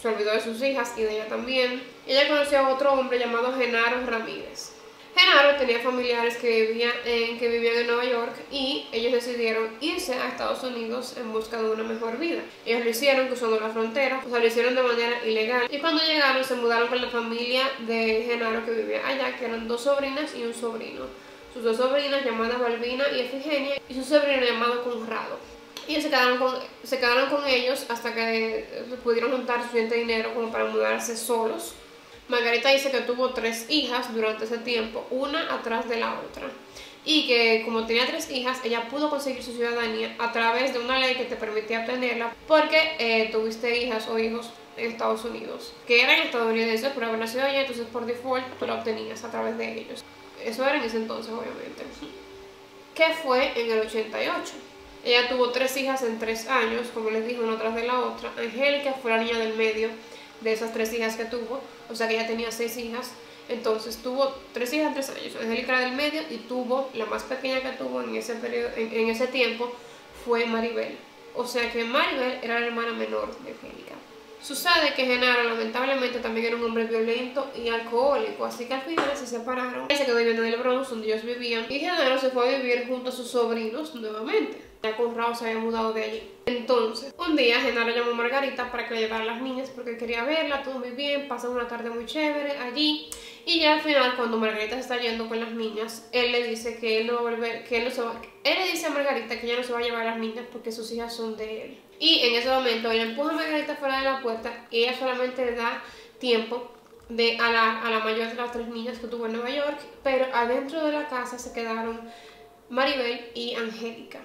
se olvidó de sus hijas y de ella también. Ella conoció a otro hombre llamado Genaro Ramírez. Genaro tenía familiares que vivían, en, que vivían en Nueva York, y ellos decidieron irse a Estados Unidos en busca de una mejor vida. Ellos lo hicieron cruzando la frontera, o sea, lo hicieron de manera ilegal. Y cuando llegaron se mudaron con la familia de Genaro que vivía allá, que eran dos sobrinas y un sobrino. Sus dos sobrinas llamadas Balbina y Efigenia, y su sobrino llamado Conrado. Y se quedaron con, se quedaron con ellos hasta que pudieron juntar suficiente dinero como para mudarse solos. Margarita dice que tuvo tres hijas durante ese tiempo, una atrás de la otra, y que como tenía tres hijas, ella pudo conseguir su ciudadanía a través de una ley que te permitía obtenerla porque eh, tuviste hijas o hijos en Estados Unidos, que eran estadounidenses por haber nacido allá, entonces por default tú la obtenías a través de ellos. Eso era en ese entonces, obviamente. ¿Qué fue en el ochenta y ocho? Ella tuvo tres hijas en tres años, como les dije, una tras de la otra. Angélica fue la niña del medio de esas tres hijas que tuvo, o sea que ella tenía seis hijas, entonces tuvo tres hijas en tres años. Angélica era del medio y tuvo, la más pequeña que tuvo en ese periodo, en, en ese tiempo, fue Maribel. O sea que Maribel era la hermana menor de Angélica. Sucede que Genaro lamentablemente también era un hombre violento y alcohólico, así que al final se separaron. Él se quedó viviendo en el Bronx, donde ellos vivían, y Genaro se fue a vivir junto a sus sobrinos nuevamente. Ya Conrado se había mudado de allí. Entonces, un día Genaro llamó a Margarita para que le llevara a las niñas porque quería verla, todo muy bien, pasan una tarde muy chévere allí. Y ya al final, cuando Margarita se está yendo con las niñas, él le dice que él no va a volver, que él no se va, él le dice a Margarita que ella no se va a llevar a las niñas porque sus hijas son de él. Y en ese momento él empuja a Margarita fuera de la puerta y ella solamente le da tiempo de, a, la, a la mayor de las tres niñas que tuvo en Nueva York, pero adentro de la casa se quedaron Maribel y Angélica.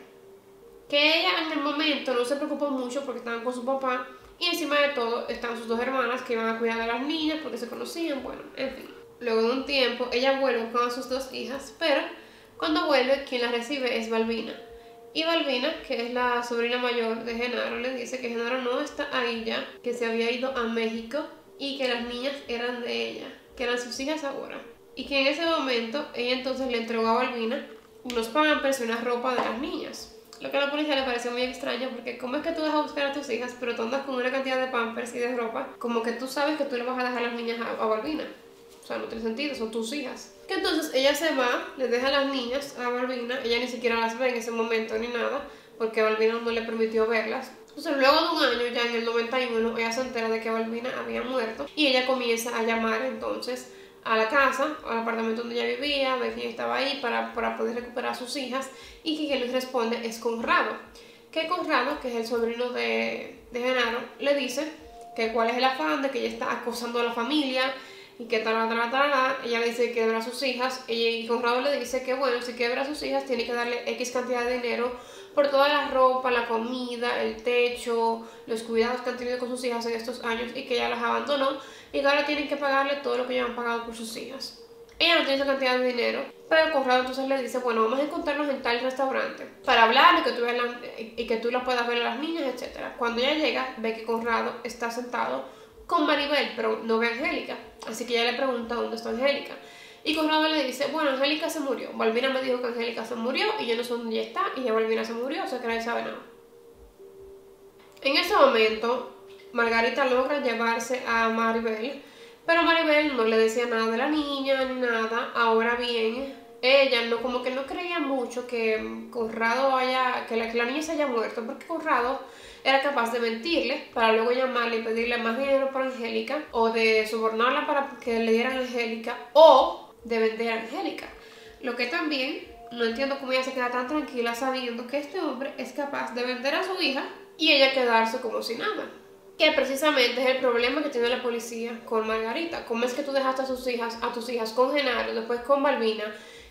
Que ella en el momento no se preocupó mucho porque estaban con su papá y encima de todo están sus dos hermanas que iban a cuidar a las niñas porque se conocían, bueno, en fin. Luego de un tiempo ella vuelve con sus dos hijas, pero cuando vuelve quien las recibe es Balbina. Y Balbina, que es la sobrina mayor de Genaro, le dice que Genaro no está ahí ya, que se había ido a México y que las niñas eran de ella, que eran sus hijas ahora. Y que en ese momento ella entonces le entregó a Balbina unos pampers y una ropa de las niñas. Lo que a la policía le pareció muy extraño porque ¿cómo es que tú vas a buscar a tus hijas pero tú andas con una cantidad de pampers y de ropa como que tú sabes que tú le vas a dejar a las niñas a, a Balbina? O sea, no tiene sentido, son tus hijas. Que entonces ella se va, les deja a las niñas a Balbina, ella ni siquiera las ve en ese momento ni nada, porque Balbina no le permitió verlas. Entonces luego de un año, ya en el noventa y uno, ella se entera de que Balbina había muerto y ella comienza a llamar entonces a la casa, al apartamento donde ella vivía, a ver quién estaba ahí para, para poder recuperar a sus hijas, y que quien les responde es Conrado. Que Conrado, que es el sobrino de, de Genaro, le dice que cuál es el afán de que ella está acosando a la familia, y que tal, tal, tal, ella le dice que quiere ver a sus hijas, y Conrado le dice que bueno, si quiere ver a sus hijas tiene que darle X cantidad de dinero por toda la ropa, la comida, el techo, los cuidados que han tenido con sus hijas en estos años y que ella las abandonó y que ahora tienen que pagarle todo lo que ya han pagado por sus hijas. Ella no tiene esa cantidad de dinero, pero Conrado entonces le dice, bueno, vamos a encontrarnos en tal restaurante para hablar y que tú, veas la, y que tú las puedas ver a las niñas, etcétera. Cuando ella llega, ve que Conrado está sentado con Maribel, pero no ve a Angélica, así que ella le pregunta dónde está Angélica. Y Conrado le dice, bueno, Angélica se murió, Balbina me dijo que Angélica se murió y yo no sé dónde ella está, y ya Balbina se murió, o sea que nadie sabe nada. En ese momento, Margarita logra llevarse a Maribel, pero Maribel no le decía nada de la niña, ni nada. Ahora bien, ella no, como que no creía mucho que Conrado haya, que la, que la niña se haya muerto, porque Conrado era capaz de mentirle para luego llamarle y pedirle más dinero para Angélica, o de sobornarla para que le dieran Angélica, o de vender a Angélica. Lo que también no entiendo cómo ella se queda tan tranquila sabiendo que este hombre es capaz de vender a su hija y ella quedarse como si nada. Que precisamente es el problema que tiene la policía con Margarita. ¿Cómo es que tú dejaste a sus hijas, a tus hijas con Genaro, después con Balbina,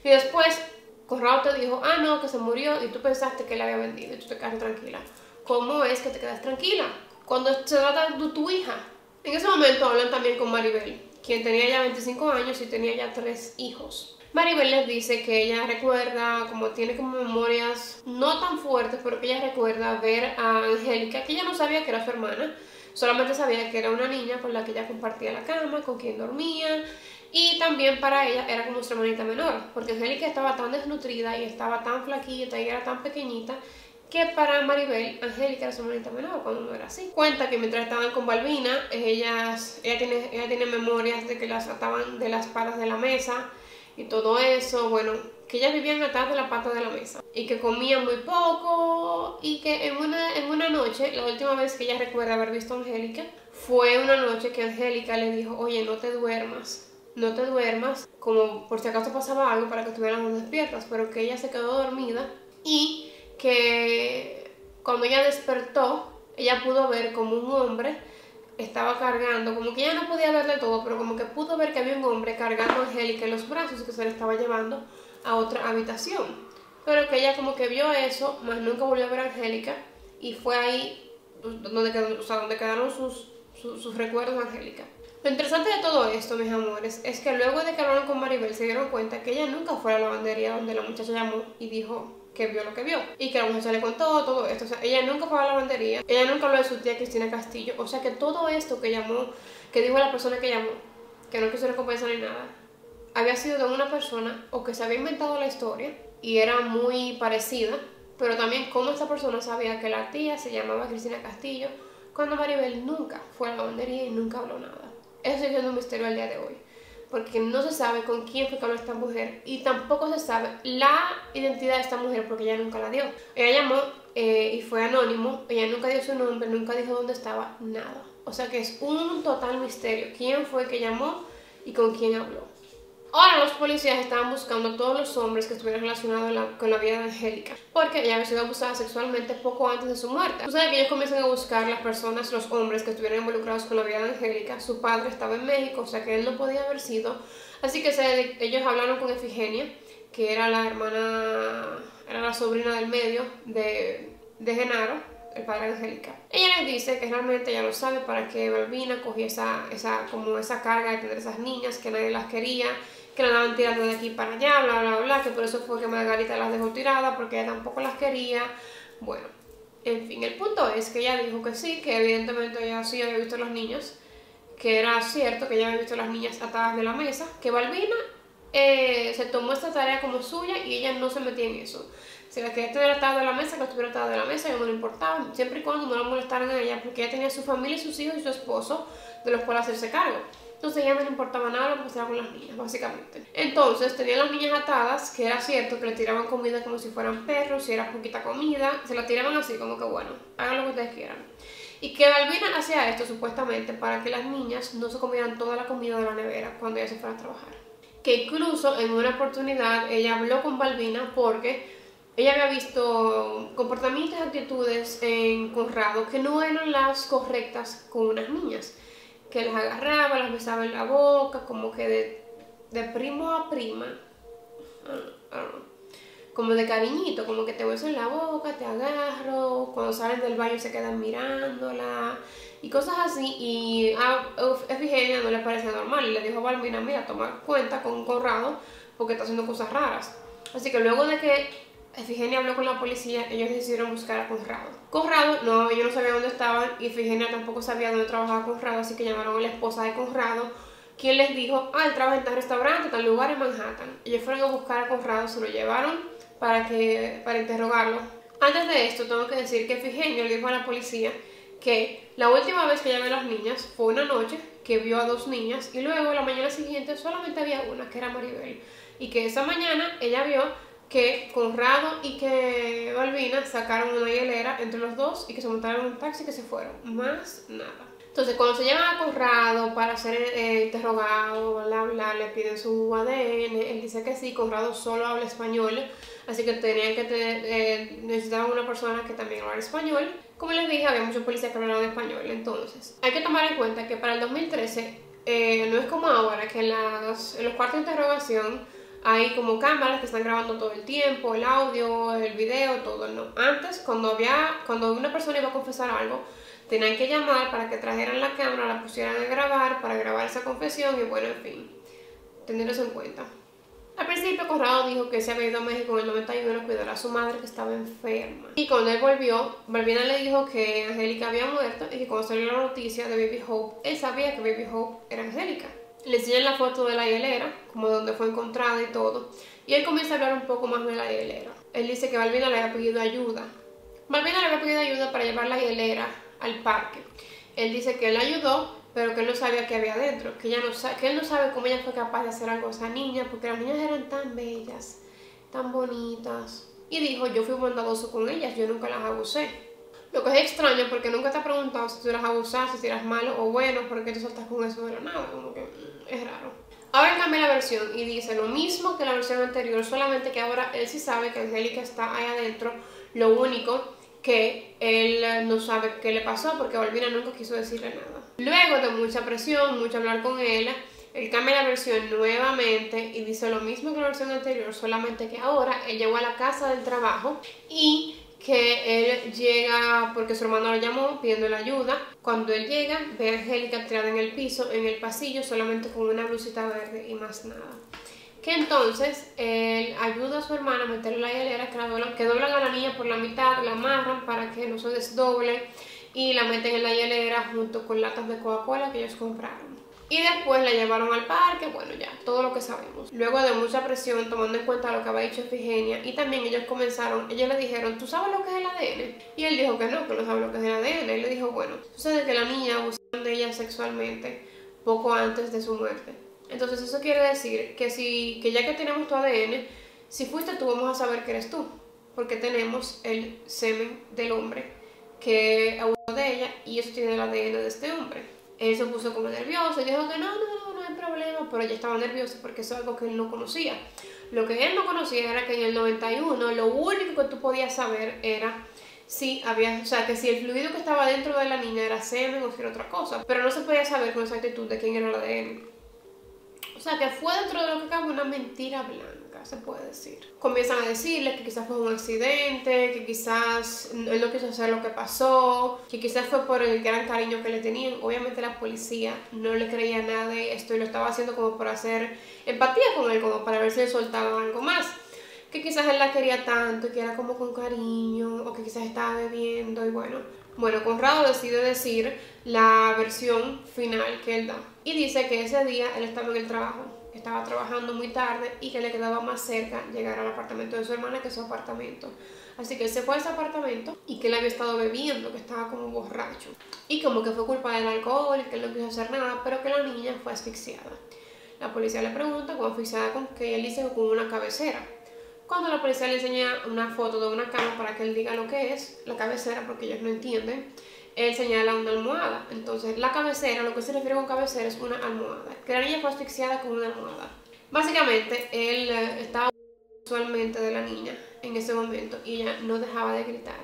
y después Conrado te dijo, ah no, que se murió, y tú pensaste que la había vendido y tú te quedaste tranquila? ¿Cómo es que te quedas tranquila cuando se trata de tu hija? En ese momento hablan también con Maribel, quien tenía ya veinticinco años y tenía ya tres hijos. Maribel les dice que ella recuerda, como tiene como memorias no tan fuertes, pero que ella recuerda ver a Angélica, que ella no sabía que era su hermana, solamente sabía que era una niña con la que ella compartía la cama, con quien dormía, y también para ella era como su hermanita menor, porque Angélica estaba tan desnutrida y estaba tan flaquita y era tan pequeñita, que para Maribel, Angélica era su hermanita menor cuando no era así. Cuenta que mientras estaban con Balbina, ellas, ella, tiene, ella tiene memorias de que las ataban de las patas de la mesa y todo eso, bueno, que ellas vivían atrás de la pata de la mesa y que comían muy poco, y que en una, en una noche, la última vez que ella recuerda haber visto a Angélica, fue una noche que Angélica le dijo, oye, no te duermas, no te duermas, como por si acaso pasaba algo para que estuviéramos despiertas, pero que ella se quedó dormida y que cuando ella despertó, ella pudo ver como un hombre estaba cargando, como que ella no podía verle todo, pero como que pudo ver que había un hombre cargando a Angélica en los brazos y que se le estaba llevando a otra habitación, pero que ella como que vio eso, más nunca volvió a ver a Angélica, y fue ahí donde quedaron, o sea, donde quedaron sus, sus, sus recuerdos de Angélica. Lo interesante de todo esto, mis amores, es que luego de que hablaron con Maribel se dieron cuenta que ella nunca fue a la lavandería donde la muchacha llamó y dijo que vio lo que vio, y que la muchacha le contó todo esto. O sea, ella nunca fue a la lavandería, ella nunca habló de su tía Cristina Castillo, o sea que todo esto que llamó, que dijo la persona que llamó, que no quiso recompensar ni nada, había sido de una persona o que se había inventado la historia y era muy parecida, pero también cómo esta persona sabía que la tía se llamaba Cristina Castillo cuando Maribel nunca fue a la lavandería y nunca habló nada. Eso sigue siendo un misterio al día de hoy, porque no se sabe con quién fue que habló esta mujer y tampoco se sabe la identidad de esta mujer porque ella nunca la dio. Ella llamó eh, y fue anónimo, ella nunca dio su nombre, nunca dijo dónde estaba, nada. O sea que es un total misterio quién fue que llamó y con quién habló. Ahora los policías estaban buscando a todos los hombres que estuvieran relacionados la, con la vida de Angélica, porque ella había sido abusada sexualmente poco antes de su muerte. Tú sabes que ellos comienzan a buscar las personas, los hombres que estuvieran involucrados con la vida de Angélica. Su padre estaba en México, o sea que él no podía haber sido. Así que se, ellos hablaron con Efigenia, que era la hermana, era la sobrina del medio de, de Genaro, el padre de Angélica. Ella les dice que realmente ella no sabe para qué Balbina cogía esa, esa, como esa carga de tener esas niñas, que nadie las quería, que la andaban tirando de aquí para allá, bla, bla, bla, que por eso fue que Margarita las dejó tiradas, porque ella tampoco las quería. Bueno, en fin, el punto es que ella dijo que sí, que evidentemente ella sí había visto a los niños, que era cierto que ella había visto a las niñas atadas de la mesa, que Balbina eh, se tomó esta tarea como suya y ella no se metía en eso. Si la quería tener atada de la mesa, que estuviera atada de la mesa, yo no le importaba, siempre y cuando no la molestaran a ella, porque ella tenía su familia, sus hijos y su esposo, de los cuales hacerse cargo. Entonces ella no le importaba nada lo que pasaba con las niñas, básicamente. Entonces tenía las niñas atadas, que era cierto que le tiraban comida como si fueran perros, si era poquita comida, se la tiraban así como que bueno, hagan lo que ustedes quieran. Y que Balbina hacía esto supuestamente para que las niñas no se comieran toda la comida de la nevera cuando ella se fuera a trabajar. Que incluso en una oportunidad ella habló con Balbina porque ella había visto comportamientos y actitudes en Conrado que no eran las correctas con unas niñas, que las agarraba, las besaba en la boca, como que de, de primo a prima, I don't know, I don't know, como de cariñito, como que te beso en la boca, te agarro, cuando salen del baño se quedan mirándola y cosas así. Y a Efigenia no le parecía normal y le dijo a Balbina, mira, toma cuenta con Conrado porque está haciendo cosas raras. Así que luego de que Efigenia habló con la policía, ellos decidieron buscar a Conrado. Conrado, no, ellos no sabían dónde estaban y Efigenia tampoco sabía dónde trabajaba Conrado, así que llamaron a la esposa de Conrado, quien les dijo, ah, él trabaja en tal restaurante, tal lugar en Manhattan. Ellos fueron a buscar a Conrado, se lo llevaron para, que, para interrogarlo. Antes de esto, tengo que decir que Efigenia le dijo a la policía que la última vez que ella vio a las niñas fue una noche que vio a dos niñas y luego la mañana siguiente solamente había una, que era Maribel, y que esa mañana ella vio que Conrado y que Balbina sacaron una hielera entre los dos y que se montaron en un taxi y que se fueron, más nada. Entonces cuando se llevan a Conrado para ser eh, interrogado, bla, bla, le piden su A D N, él dice que sí, Conrado solo habla español, así que tenían que tener, eh, necesitaban una persona que también hablara español. Como les dije, había muchos policías que hablaban español, entonces hay que tomar en cuenta que para el dos mil trece eh, no es como ahora, que en, las, en los cuartos de interrogación hay como cámaras que están grabando todo el tiempo, el audio, el video, todo, no. Antes, cuando había, cuando una persona iba a confesar algo, tenían que llamar para que trajeran la cámara, la pusieran a grabar, para grabar esa confesión y bueno, en fin, tener eso en cuenta. Al principio Conrado dijo que se había ido a México en el noventa y uno a cuidar a su madre que estaba enferma. Y cuando él volvió, Balbina le dijo que Angélica había muerto y que cuando salió la noticia de Baby Hope, él sabía que Baby Hope era Angélica. Le enseñan la foto de la hielera, como donde fue encontrada y todo. Y él comienza a hablar un poco más de la hielera. Él dice que Balbina le había pedido ayuda. Balbina le había pedido ayuda para llevar la hielera al parque. Él dice que él ayudó, pero que él no sabía qué había dentro, que, ella no, que él no sabe cómo ella fue capaz de hacer algo a esa niña, porque las niñas eran tan bellas, tan bonitas. Y dijo, yo fui bondadoso con ellas, yo nunca las abusé. Lo que es extraño porque nunca te ha preguntado si tú las abusaste, si eras malo o bueno, porque tú saltas con eso de la nada, como que es raro. Ahora cambia la versión y dice lo mismo que la versión anterior, solamente que ahora él sí sabe que Angélica está ahí adentro, lo único que él no sabe qué le pasó porque Balbina nunca quiso decirle nada. Luego de mucha presión, mucho hablar con él, él cambia la versión nuevamente y dice lo mismo que la versión anterior, solamente que ahora él llegó a la casa del trabajo y que él llega porque su hermano lo llamó pidiéndole ayuda. Cuando él llega, ve a Angélica tirada en el piso, en el pasillo, solamente con una blusita verde y más nada. Que entonces él ayuda a su hermana a meterle la hielera, que, la doblan, que doblan a la niña por la mitad, la amarran para que no se desdoble y la meten en la hielera junto con latas de Coca-Cola que ellos compraron. Y después la llevaron al parque, bueno ya, todo lo que sabemos. Luego de mucha presión, tomando en cuenta lo que había dicho Efigenia, y también ellos comenzaron, ellos le dijeron, ¿tú sabes lo que es el A D N? Y él dijo que no, que no sabe lo que es el A D N. Él le dijo, bueno, sucede que la niña abusaron de ella sexualmente poco antes de su muerte. Entonces eso quiere decir que, si, que ya que tenemos tu A D N, si fuiste tú vamos a saber que eres tú, porque tenemos el semen del hombre que abusó de ella y eso tiene el A D N de este hombre. Él se puso como nervioso y dijo que no, no, no, no hay problema, pero ella estaba nerviosa porque eso es algo que él no conocía. Lo que él no conocía era que en el noventa y uno lo único que tú podías saber era si había, o sea, que si el fluido que estaba dentro de la niña era semen o si era otra cosa, pero no se podía saber con exactitud de quién era el A D N. O sea, que fue dentro de lo que cabe una mentira blanca, se puede decir. Comienzan a decirle que quizás fue un accidente, que quizás él no quiso hacer lo que pasó, que quizás fue por el gran cariño que le tenían. Obviamente la policía no le creía nada de esto y lo estaba haciendo como por hacer empatía con él, como para ver si le soltaban algo más. Que quizás él la quería tanto, que era como con cariño, o que quizás estaba bebiendo y bueno. Bueno, Conrado decide decir la versión final que él da. Y dice que ese día él estaba en el trabajo, estaba trabajando muy tarde y que le quedaba más cerca llegar al apartamento de su hermana que su apartamento. Así que él se fue a ese apartamento y que él había estado bebiendo, que estaba como borracho. Y como que fue culpa del alcohol, que él no quiso hacer nada, pero que la niña fue asfixiada. La policía le pregunta ¿cómo asfixiada con qué? Y él dice que con una cabecera. Cuando la policía le enseña una foto de una cama para que él diga lo que es, la cabecera, porque ellos no entienden, él señala una almohada. Entonces la cabecera, lo que se refiere con cabecera es una almohada. Que la niña fue asfixiada con una almohada. Básicamente él estaba sexualmente de la niña en ese momento y ella no dejaba de gritar.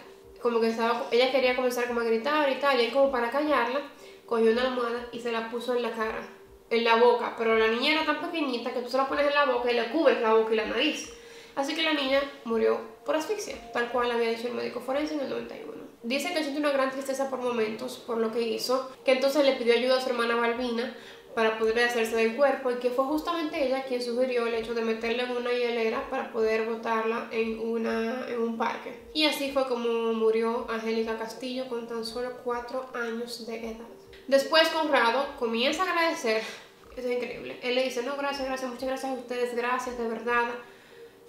Como que estaba, ella quería comenzar como a gritar y tal, y él como para callarla, cogió una almohada y se la puso en la cara, en la boca. Pero la niña era tan pequeñita que tú se la pones en la boca y le cubres la boca y la nariz. Así que la niña murió por asfixia, tal cual había dicho el médico forense en el noventa y uno. Dice que siente una gran tristeza por momentos por lo que hizo, que entonces le pidió ayuda a su hermana Balbina para poder deshacerse del cuerpo y que fue justamente ella quien sugirió el hecho de meterla en una hielera para poder botarla en, una, en un parque. Y así fue como murió Angélica Castillo con tan solo cuatro años de edad. Después Conrado comienza a agradecer, eso es increíble, él le dice no gracias, gracias, muchas gracias a ustedes, gracias de verdad.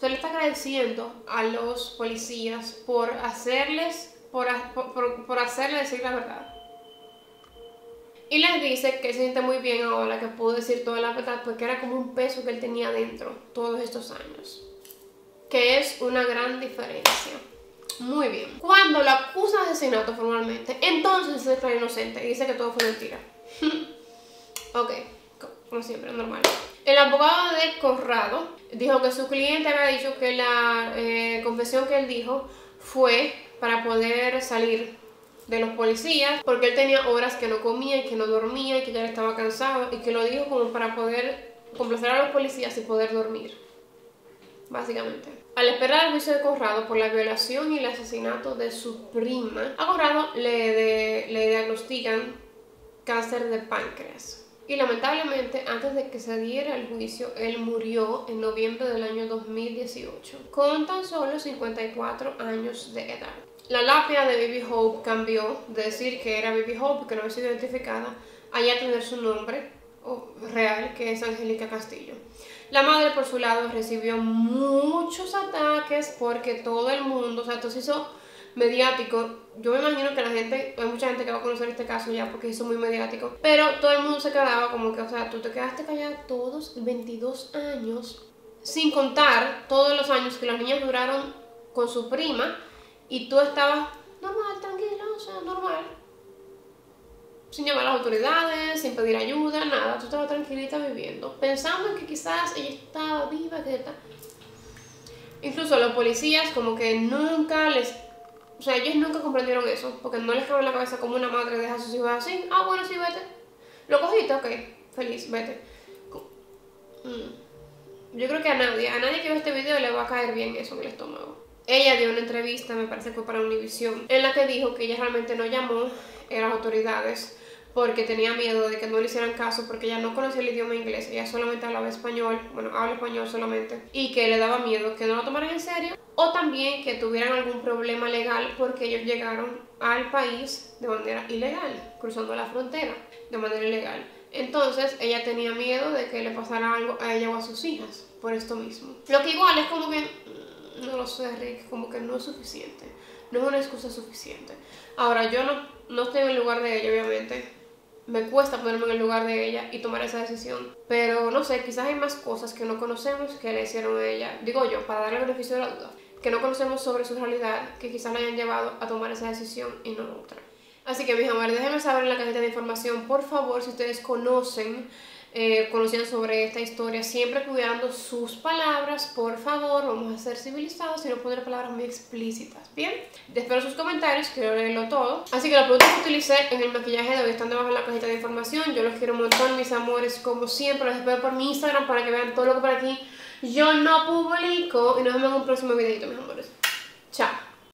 Se le está agradeciendo a los policías por hacerles, por, por, por hacerle decir la verdad. Y les dice que se siente muy bien ahora que pudo decir toda la verdad porque era como un peso que él tenía dentro todos estos años. Que es una gran diferencia. Muy bien. Cuando lo acusan de asesinato formalmente, entonces se declara inocente y dice que todo fue mentira. Ok, como siempre, normal. El abogado de Conrado dijo que su cliente había dicho que la eh, confesión que él dijo fue para poder salir de los policías porque él tenía horas que no comía y que no dormía y que ya estaba cansado y que lo dijo como para poder complacer a los policías y poder dormir, básicamente. Al esperar el juicio de Conrado por la violación y el asesinato de su prima, a Conrado le, de, le diagnostican cáncer de páncreas. Y lamentablemente, antes de que se diera el juicio, él murió en noviembre del año dos mil dieciocho, con tan solo cincuenta y cuatro años de edad. La lápida de Baby Hope cambió de decir que era Baby Hope, que no había sido identificada, a ya tener su nombre real, que es Angélica Castillo. La madre por su lado recibió muchos ataques porque todo el mundo, o sea, esto se hizo mediático. Yo me imagino que la gente, hay mucha gente que va a conocer este caso ya porque hizo muy mediático, pero todo el mundo se quedaba como que, o sea, tú te quedaste callada todos veintidós años, sin contar todos los años que las niñas duraron con su prima y tú estabas normal, tranquila, o sea, normal. Sin llamar a las autoridades, sin pedir ayuda, nada. Tú estabas tranquilita viviendo, pensando en que quizás ella estaba viva, que está. Incluso los policías como que nunca les... O sea, ellos nunca comprendieron eso, porque no les cabe en la cabeza como una madre deja a sus hijos así. Ah, bueno, sí, vete. Lo cogiste, ok, feliz, vete. Yo creo que a nadie, a nadie que vea este video le va a caer bien eso en el estómago. Ella dio una entrevista, me parece que fue para Univision, en la que dijo que ella realmente no llamó a las autoridades porque tenía miedo de que no le hicieran caso, porque ella no conocía el idioma inglés, ella solamente hablaba español, bueno, habla español solamente, y que le daba miedo que no lo tomaran en serio, o también que tuvieran algún problema legal porque ellos llegaron al país de manera ilegal, cruzando la frontera de manera ilegal. Entonces ella tenía miedo de que le pasara algo a ella o a sus hijas por esto mismo. Lo que igual es como que, no lo sé, Rick, como que no es suficiente, no es una excusa suficiente. Ahora, yo no, no estoy en el lugar de ella, obviamente. Me cuesta ponerme en el lugar de ella y tomar esa decisión. Pero no sé, quizás hay más cosas que no conocemos que le hicieron a ella, digo yo, para darle beneficio de la duda, que no conocemos sobre su realidad, que quizás la hayan llevado a tomar esa decisión y no otra. Así que mis amores, déjenme saber en la cajita de información, por favor, si ustedes conocen, eh, conocían sobre esta historia, siempre cuidando sus palabras, por favor, vamos a ser civilizados y no poner palabras muy explícitas, ¿bien? Espero sus comentarios, quiero leerlo todo. Así que los productos que utilicé en el maquillaje de hoy están debajo en la cajita de información. Yo los quiero un montón, mis amores, como siempre, los espero por mi Instagram para que vean todo lo que por aquí yo no publico y nos vemos en un próximo videito, mis amores.